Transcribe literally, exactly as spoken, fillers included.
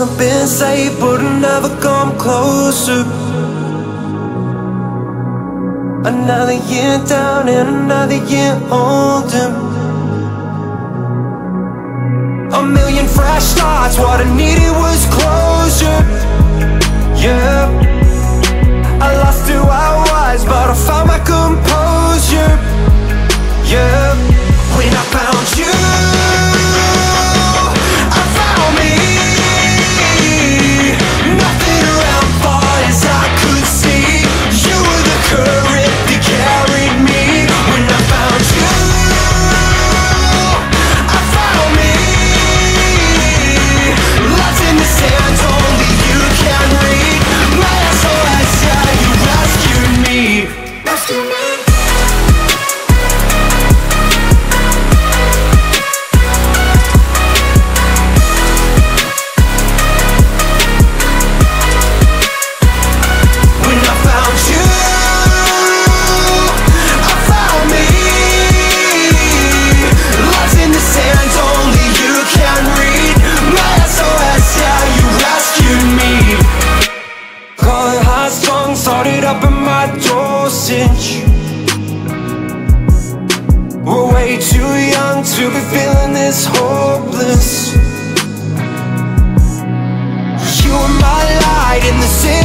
never been safe, but I never come closer. Another year down and another year older. A million fresh starts, what I needed was closure. Yeah, I lost who I was, but I found my composure. Yeah, when I found you, we're way too young to be feeling this hopeless. You were my light in the city.